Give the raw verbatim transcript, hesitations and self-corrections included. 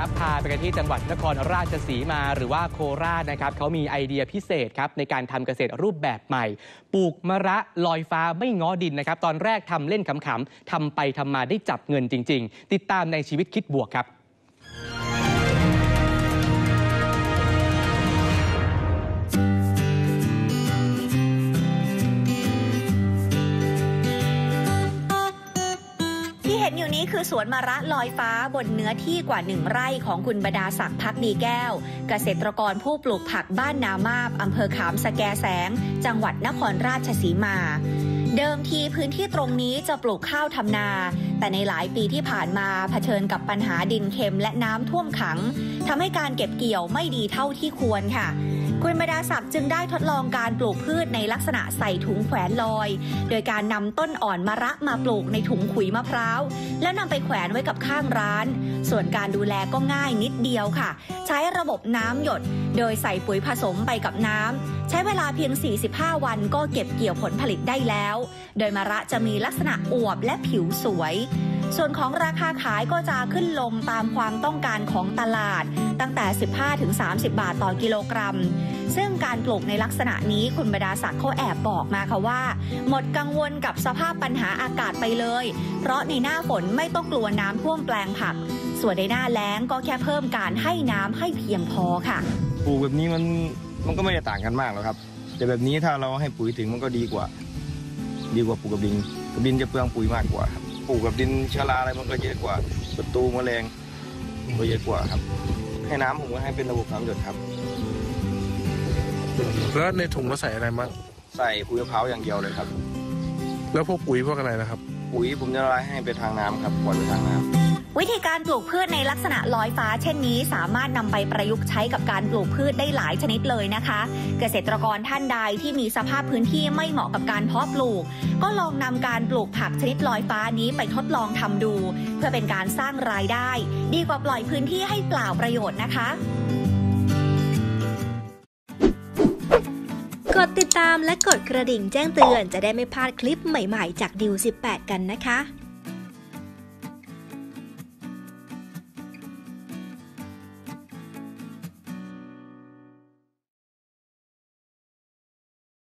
ครับพาไปกันที่จังหวัดนครราชสีมาหรือว่าโคราชนะครับเขามีไอเดียพิเศษครับในการทำเกษตรรูปแบบใหม่ปลูกมะระลอยฟ้าไม่ง้อดินนะครับตอนแรกทำเล่นขำๆทำไปทำมาได้จับเงินจริงๆติดตามในชีวิตคิดบวกครับเห็นอยู่นี้คือสวนมะระลอยฟ้าบนเนื้อที่กว่าหนึ่งไร่ของคุณบดาศักดิ์ภักดีแก้วเกษตรกรผู้ปลูกผักบ้านนามาบอำเภอขามสะแกแสงจังหวัดนครราชสีมาเดิมทีพื้นที่ตรงนี้จะปลูกข้าวทำนาแต่ในหลายปีที่ผ่านมาเผชิญกับปัญหาดินเค็มและน้ำท่วมขังทำให้การเก็บเกี่ยวไม่ดีเท่าที่ควรค่ะคุณบดาศักดิ์จึงได้ทดลองการปลูกพืชในลักษณะใส่ถุงแขวนลอยโดยการนำต้นอ่อนมะระมาปลูกในถุงขุยมะพร้าวแล้วนำไปแขวนไว้กับข้างร้านส่วนการดูแลก็ง่ายนิดเดียวค่ะใช้ระบบน้ำหยดโดยใส่ปุ๋ยผสมไปกับน้ำใช้เวลาเพียงสี่สิบห้าวันก็เก็บเกี่ยวผลผลิตได้แล้วโดยมะระจะมีลักษณะอวบและผิวสวยส่วนของราคาขายก็จะขึ้นลงตามความต้องการของตลาดตั้งแต่ สิบห้าถึงสามสิบ บาทต่อกิโลกรัมซึ่งการปลูกในลักษณะนี้คุณบดาศักดิ์เขาแอบบอกมาค่ะว่าหมดกังวลกับสภาพปัญหาอากาศไปเลยเพราะในหน้าฝนไม่ต้องกลัวน้ำท่วมแปลงผักส่วนในหน้าแล้งก็แค่เพิ่มการให้น้ำให้เพียงพอค่ะปลูกแบบนี้มันมันก็ไม่ได้ต่างกันมากหรอกครับแต่แบบนี้ถ้าเราให้ปุ๋ยถึงมันก็ดีกว่าดีกว่าปลูกกับดินกับดินจะเปลืองปุ๋ยมากกว่าปลูกกับดินชะลาอะไรมันก็เยอะกว่าศัตรูแมลงมันก็เยอะกว่าครับให้น้ำผมก็ให้เป็นระบบน้ำหยดครับแล้วในถุงเราใส่อะไรบ้างใส่ปุ๋ยมะพร้าวอย่างเดียวเลยครับแล้วพวกปุ๋ยพวกอะไรนะครับปุ๋ยผมจะละลายให้ไปทางน้ำครับปล่อยไปทางน้ำวิธีการปลูกพืชในลักษณะลอยฟ้าเช่นนี้สามารถนำไปประยุกต์ใช้กับการปลูกพืชได้หลายชนิดเลยนะคะเกษตรกรท่านใดที่มีสภาพพื้นที่ไม่เหมาะกับการเพาะปลูกก็ลองนำการปลูกผักชนิดลอยฟ้านี้ไปทดลองทำดูเพื่อเป็นการสร้างรายได้ดีกว่าปล่อยพื้นที่ให้เปล่าประโยชน์นะคะกดติดตามและกดกระดิ่งแจ้งเตือนจะได้ไม่พลาดคลิปใหม่ๆจากดิวสิบแปดกันนะคะ